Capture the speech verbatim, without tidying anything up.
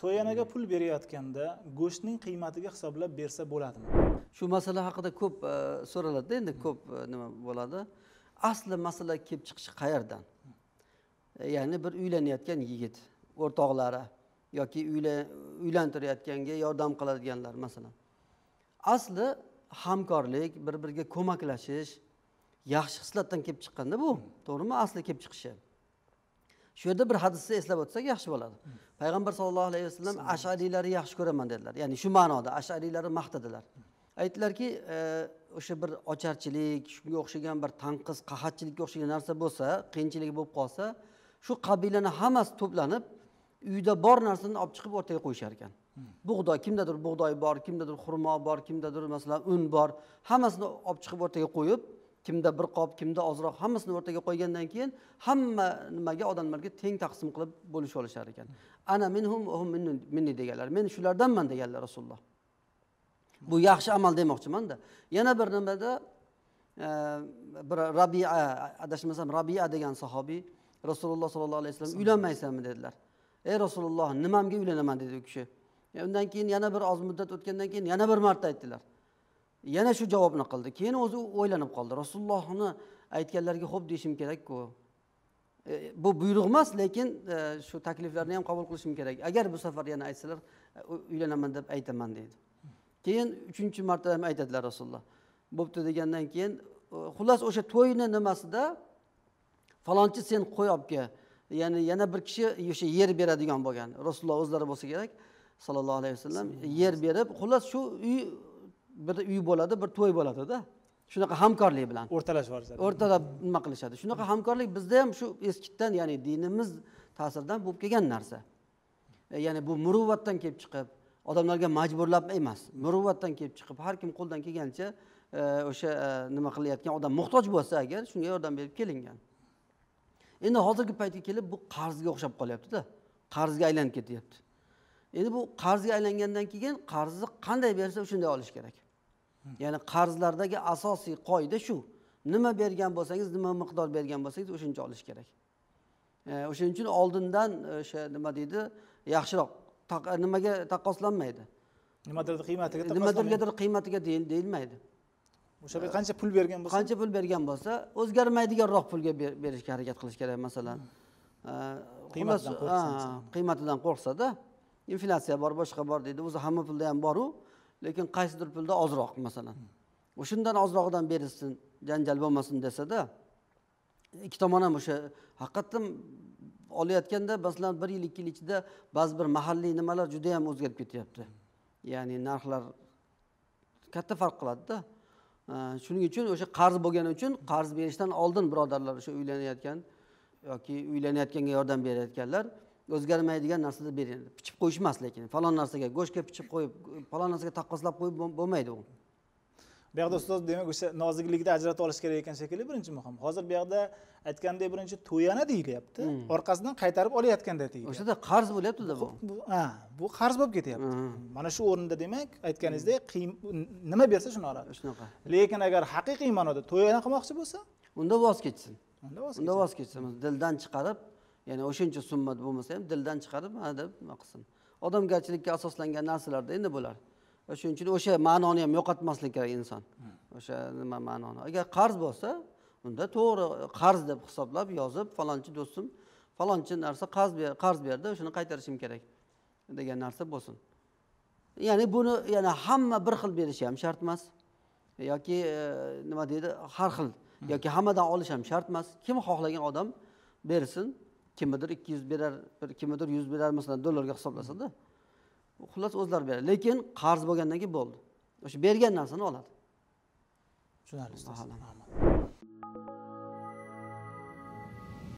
TO'YONAga pul berayotganda go'shtning qiymatiga hisoblab bersa bo'ladimi? Shu masala haqida ko'p so'raladi, endi ko'p nima bo'ladi. Asli masala kelib chiqishi qayerdan? Ya'ni bir uylanayotgan yigit, o'rtoqlari yoki uylantirayotganga yordam qiladiganlar masalan. Asli hamkorlik, bir-biriga ko'maklashish, yaxshi xislatdan kelib chiqqanda bu, to'g'rimi? Asli kelib chiqishi. Shu yerda bir hadisni eslab o'tsak yaxshi bo'ladi. Payg'ambar sollallohu alayhi vasallam ash'ariylarni yaxshi ko'raman dedilar. Ya'ni shu ma'noda ash'ariylarni maqtadilar. Aytdilarki, o'sha bir ocharchilik, shunga o'xshagan bir tanqis, qahatchilikka o'xshagan narsa bo'lsa, qiyinchilik bo'lib qolsa, shu qabilani hammasi to'planib, uyda bor narsani olib chiqib o'rtaga qo'yishar ekan. Bug'doy, kimdadir bug'doy bor, kimdadir xurmo bor, kimdadir masalan un bor, hammasini olib chiqib o'rtaga qo'yib, kimda bir qop, kimda ozroq, hammasini o'rtaga qo'ygandan keyin hamma nimaga odamlarga teng taqsim qilib bo'lish olishar ekan. Ana minhum hum minni deganlar. Men shulardanman deganlar Rasululloh. Bu yaxshi amal demoqchiman-da. Yana bir nimada bir Rabi'a, adashmasam Rabi'a degan sahobiy Rasululloh sollallohu alayhi vasallam uylanmaysanmi dedilar. Ey Rasululloh, nimamga uylanaman dedi u kishi. Undan keyin yana bir oz muddat o'tgandan keyin yana bir marta aytdilar. Yana shu javobni qildi. Keyin o'zi o'ylanib qoldi. Rasulullohni aytganlarga xo'p deyishim kerak-ku. E, bu buyruq emas, lekin e, shu takliflarni ham qabul qilishim kerak. Agar bu safar yana aytsalar, uylanaman deb aytaman dedi. Keyin uchinchi marta ham aytadilar Rasululloh. Bo'pti degandan keyin xullas o'sha to'yni nimasida falonchi sen qo'y olibga, ya'ni yana bir kishi o'sha yer beradigan bo'lgan. Rasululloh o'zlari bo'lsa kerak, sallallohu alayhi vasallam yer berib, xullas shu uy bir uy bo'ladi, bir to'y bo'ladi-da. Shunaqa hamkorlik bilan o'rtalashib borishadi. O'rtalab nima qilishadi? Shunaqa hamkorlik bizda ham shu eskidan, ya'ni dinimiz ta'siridan bo'lib kelgan narsa. Ya'ni bu muruvvatdan kelib chiqib, odamlarga majburlab emas, muruvvatdan kelib chiqib, har kim qo'ldan kelgancha o'sha nima qilayotgan odam muhtoj bo'lsa, agar shunga yordam berib kelingan. Endi hozirgi paytga kelib bu qarzga o'xshab qolyapti-da. Qarzga aylanib ketyapti. Endi bu qarzga aylangandan keyin qarzni qanday bersa shunday olish kerak. Ya'ni qarzlardagi asosiy qoida shu. Nima bergan bo'lsangiz, nima miqdor bergan bo'lsangiz, o'shuncha olish kerak. O'shaning uchun oldindan o'sha nima deydi, yaxshiroq nimaga taqqoslanmaydi. Nimadir qiymatiga taqqoslanmaydi. Nimadir qiymatiga deyilmaydi. O'sha qancha pul bergan bo'lsa, qancha pul bergan bo'lsa, o'zgarmaydiganroq pulga berishga harakat qilish kerak masalan. Qiymatidan qo'rqsa, qiymatidan qo'rqsa-da, inflyatsiya bor, boshqa bor deydi. O'zi hamma pulda ham bor-u. Lekin qaysidir pulda ozroq masalan. O'shundan ozroqdan berilsin, janjal bo'lmasin desa-da, ikki tomon ham o'sha haqiqatdan olayotganda masalan bir yil, ikki yil ichida ba'zi bir mahalliy nimalar juda ham o'zgarib ketyapti. Ya'ni narxlar katta farq qiladi-da. Shuning uchun o'sha qarz bo'lgani uchun qarz berishdan oldin birodarlar o'sha uylanayotgan yoki uylanayotganga yordam berayotganlar o'zgarmaydigan narsada beradi. Pichib qo'yish emas, lekin falon narsaga go'shtga pichib qo'yib, falon narsaga taqqoslab qo'yib bo'lmaydi u. Bu yerda ustoz demak o'sha noziglikda ajrata olish kerak ekan shekilli, birinchi muhim. Hozir bu yerda aytgandek birinchi to'yona deyilyapti, orqasidan qaytarib olayotganda deyilyapti. O'shada qarz bo'lyapti-da bu. Ha, bu qarz bo'lib ketyapti. Mana shu o'rinda demak aytganingizdek nima bersa shuni oladi. Shunaqa. Lekin agar haqiqiy ma'noda to'yona qilmoqchi bo'lsa, unda voz kechsin. Unda voz kechsin. Dildan chiqarib, ya'ni o'shuncha summa bo'lmasa ham dildan chiqarib mana deb nima qilsin. Odamgarchilikka asoslangan narsalarda endi bo'lar. O'shuning uchun o'sha ma'noni ham yo'qotmaslik kerak inson. O'sha nima ma'noni. Agar qarz bo'lsa, unda to'g'ri qarz deb hisoblab yozib, falonchi do'stim, falonchi narsa qarz ber, qarz berdi, o'shini qaytarishim kerak degan narsa bo'lsin. Ya'ni buni yana hamma bir xil berishi ham shart emas yoki nima deydi, har xil yoki hammadan olish ham shart emas. Kim xohlagan odam bersin. Kimdir ikki yuz berar, kimdir yuz berar masalan dollarga hisoblasa-da. Xullas o'zlar beradi. Lekin qarz bo'lgandan keyin bo'ldi. O'sha bergan narsani oladi. Tushunarli.